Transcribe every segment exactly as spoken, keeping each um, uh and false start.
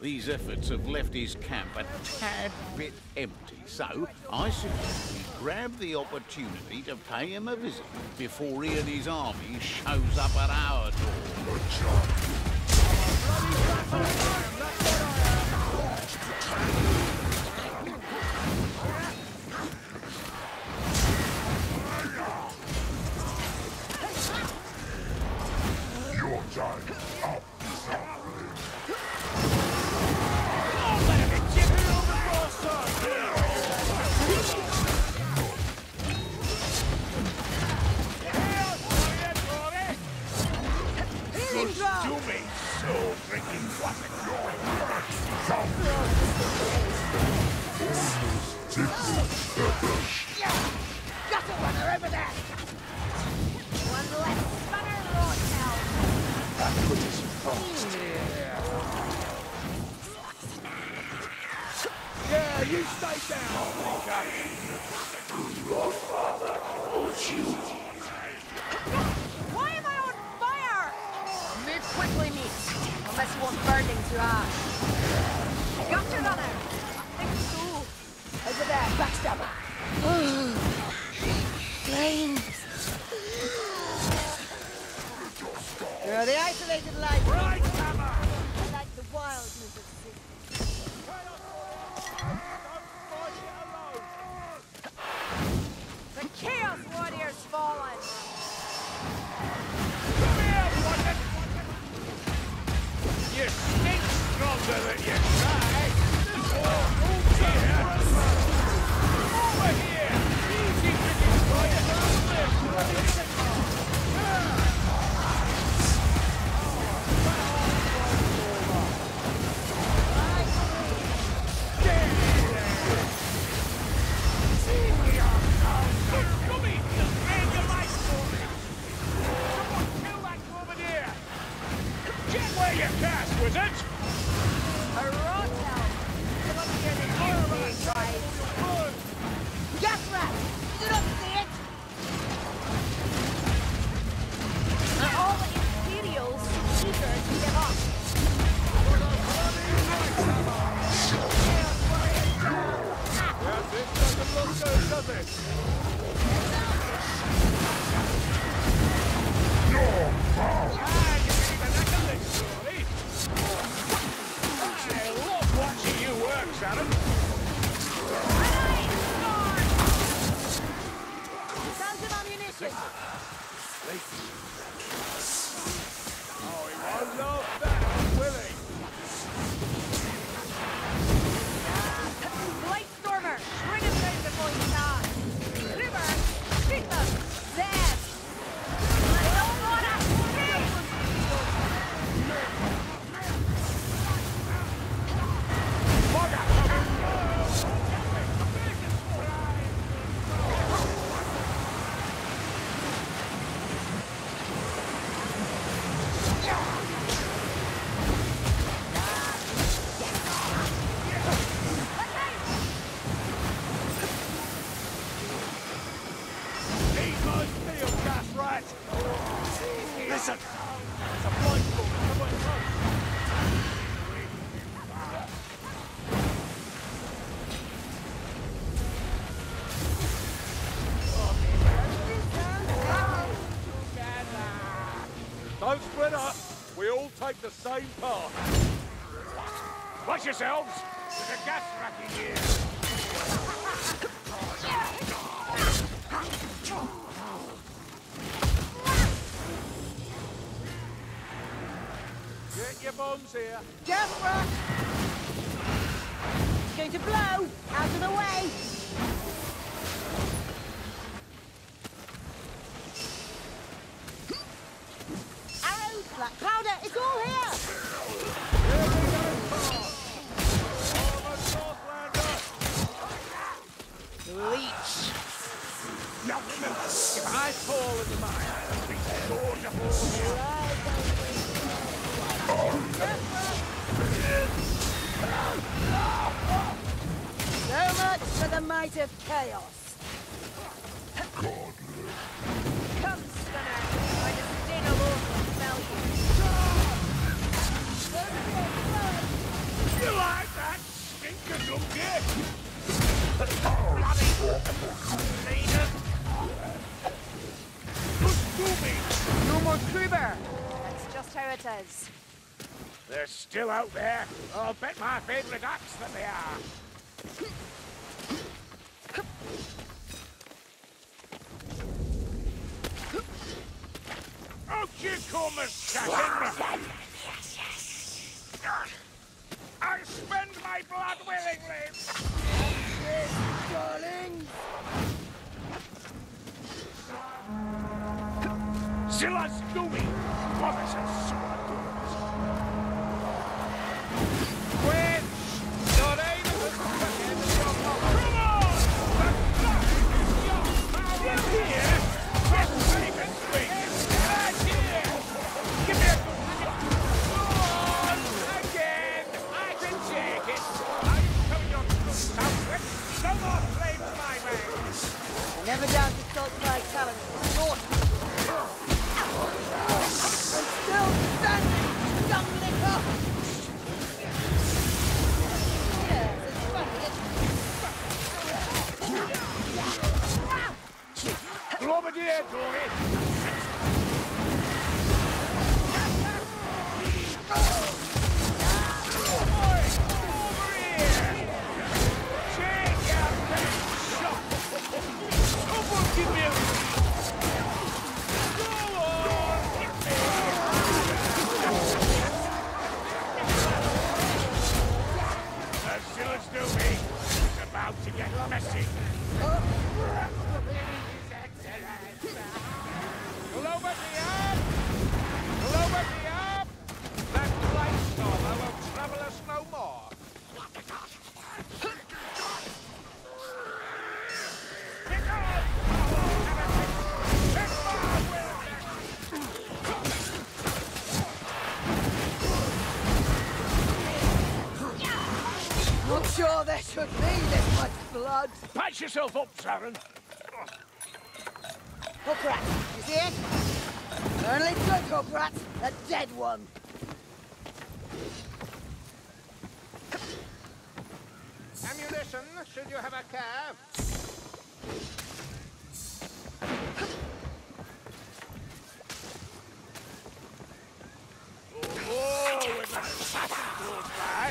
These efforts have left his camp a tad bit empty, so I suggest we grab the opportunity to pay him a visit before he and his army shows up at our door. Good job. The same path. Watch yourselves! There's a gas racket here! Get your bombs here! Gas rack! It's going to blow! Out of the way! like that stinker you'll get. Bloody Look No more Kruber. That's just how it is. They're still out there. I'll bet my favorite axe that they are. Out you come, Saren! Yes, yes, yes. I spend my blood willingly. Yes, darling. Zilla's gooey. Officers, sworders. Quit! Your aim is fucking your mouth. Come on! The flag is your power. Get here! Get safe and sweet! Get out here! Give me a good look! Go on! Again! I can take it! I'm coming on to the southwest. No more flames my way! I never doubt the thought my talent. North! Here, Dory! Over here! Take out that shot! Someone give me a... Go on! Hit me! As still as do me, it's about to get messy. Lower me up! Lower me up! That light storm won't trouble us no more. Pick up! Pick my will! Not sure there should be this much blood. Patch yourself up, Saren. Hook rat, you see it? Only good hook rat, a dead one. Ammunition, should you have a cab? Oh, oh, when the assassin goes by,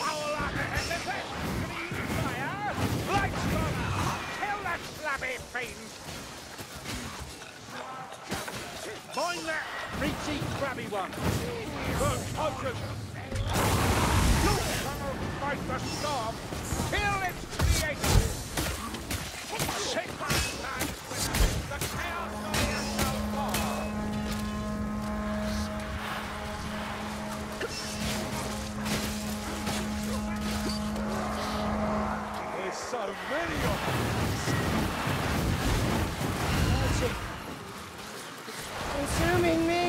howl up and the fish, green fire, lights on, kill that slabby fiend. Mind that reachy, crabby one. Good, ocean. Look, tunnel, fight the storm. Kill its creators. Shake my hands with the chaos of the unknown war. There's so many of them. That's it. Consuming me!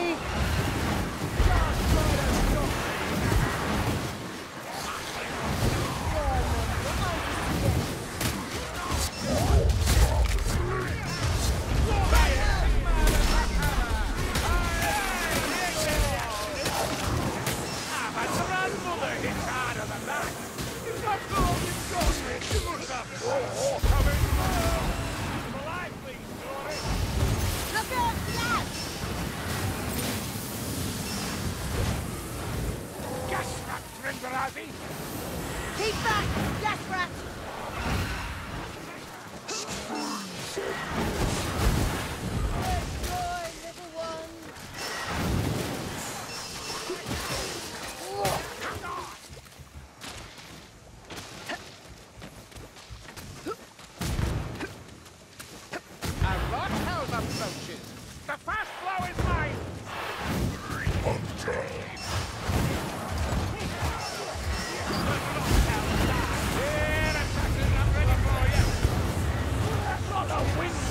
Wind's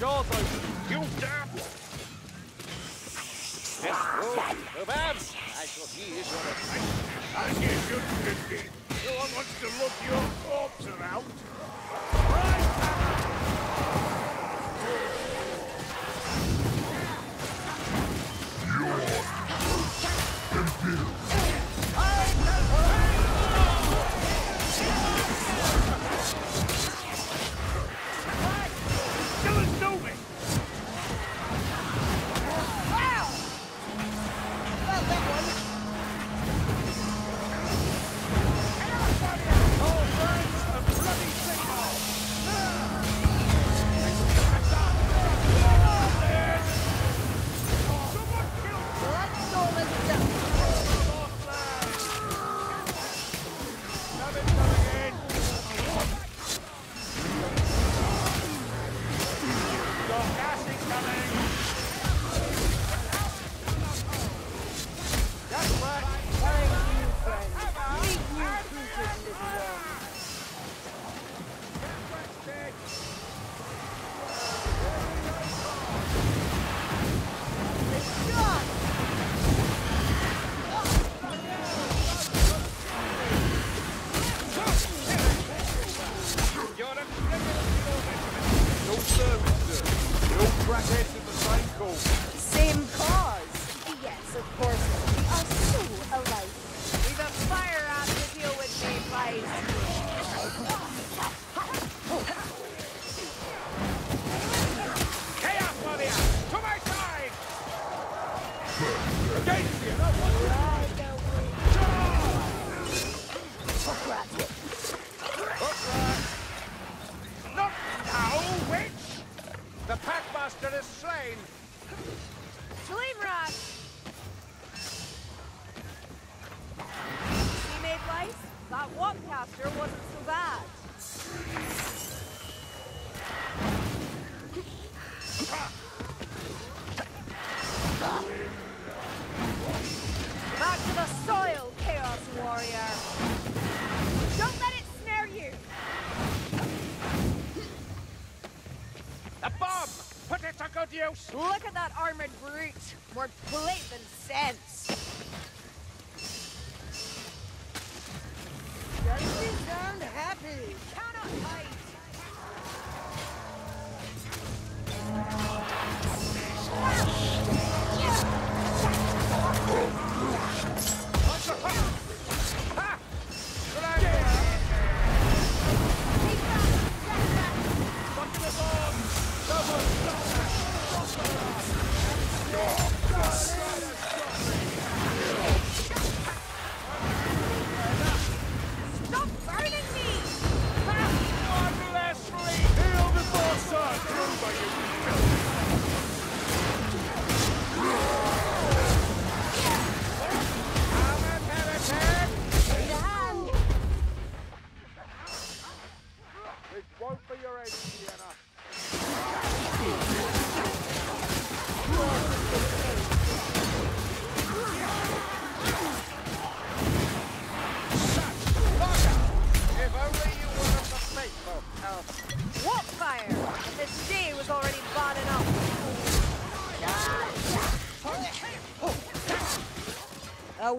door's open. You damn! Oh, Babs! I shall see his honor. I guess you're fifty. No one wants to look your corpse around. Right! You're empty. Look at that armored brute. More plate than sense. Doesn't he sound happy? You cannot hide. What the bomb? Stop burning me! I'll be last free! Heal the boss on Kruber, you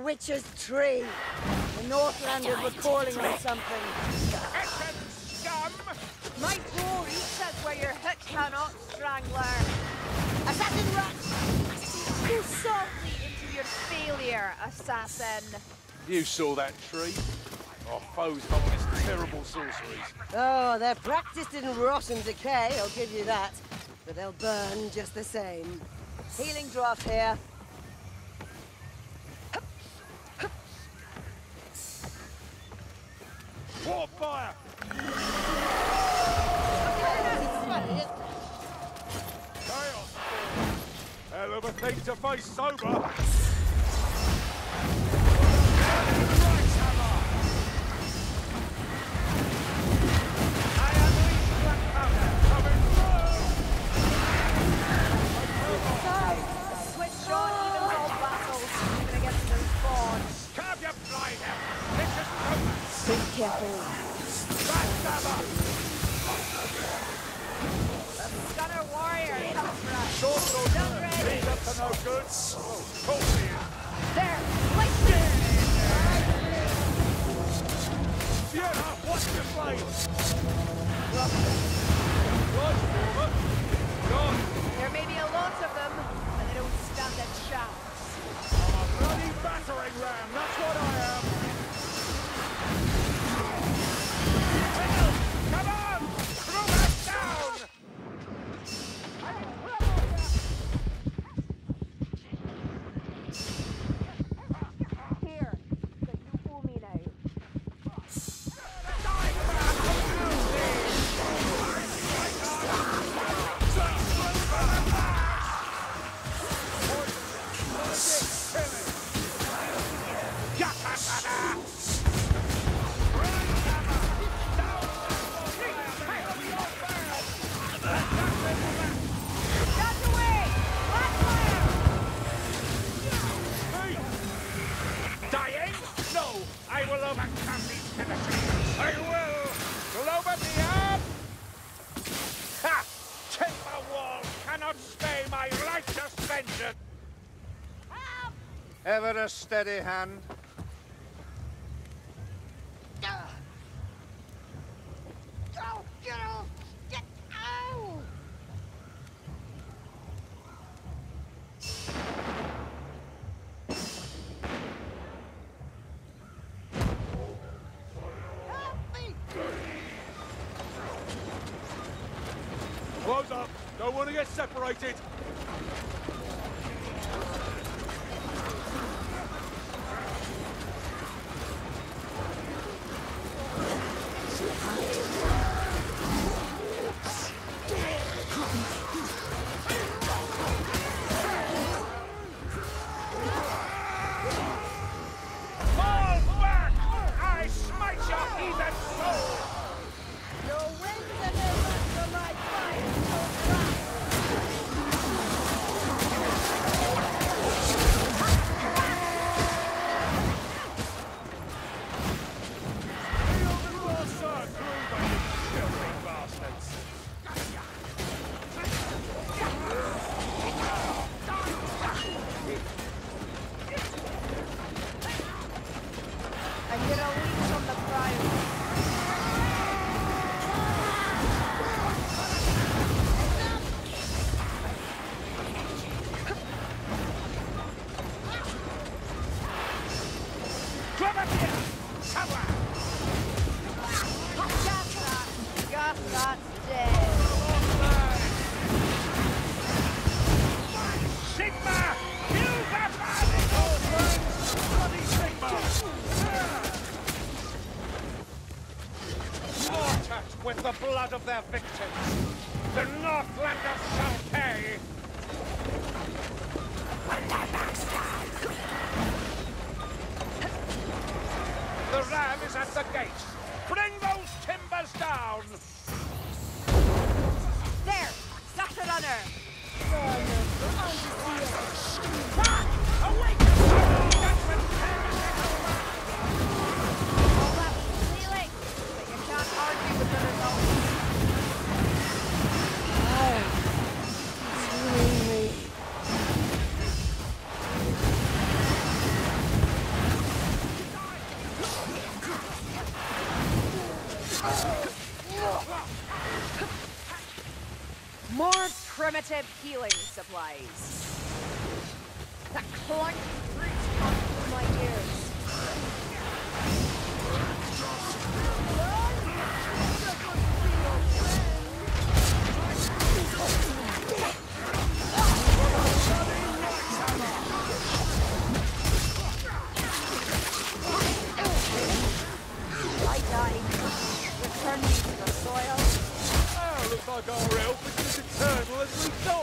witch's tree. The Northlanders were calling on something. Essence, scum! My door reaches where your hook cannot, strangler. Assassin rush! Go softly into your failure, assassin. You saw that tree? Our foes hold us terrible sorceries. Oh, their practice didn't rot and decay, I'll give you that. But they'll burn just the same. Healing draft here. War fire! Chaos! Hell of a thing to face sober! I am weak black powder coming through! Switch on even all battles, even against those boards. Curb your blind out! Be careful. Backstabber! That's gonna work! Ever a steady hand. Oh, get off! Get out! Help me! Close up! Don't want to get separated! With the blood of their victims, the Northlanders shall pay! The ram is at the gate! Bring those timbers down! There! Southlander! Back! Awake! More primitive healing supplies. The corn fruit comes through my ears. Like our help is eternal as we know.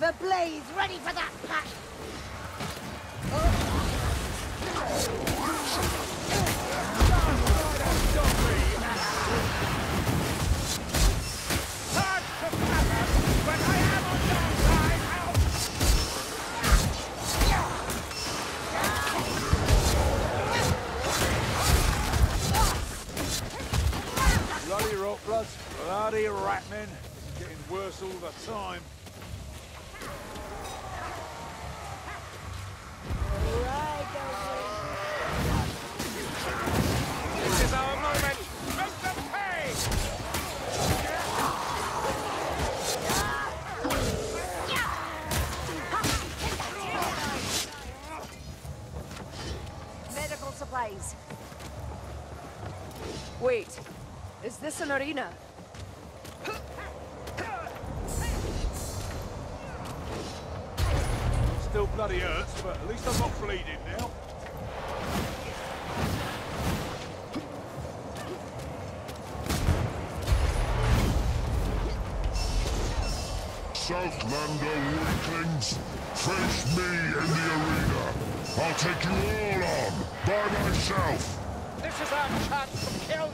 have a blaze ready for that pack. Bloody rotbloods, bloody ratmen. This is getting worse all the time. Wait, is this an arena? Still bloody hurts, but at least I'm not bleeding now. Southlander weaklings, face me in the arena. I'll take you all on, by myself. This is our chance to kill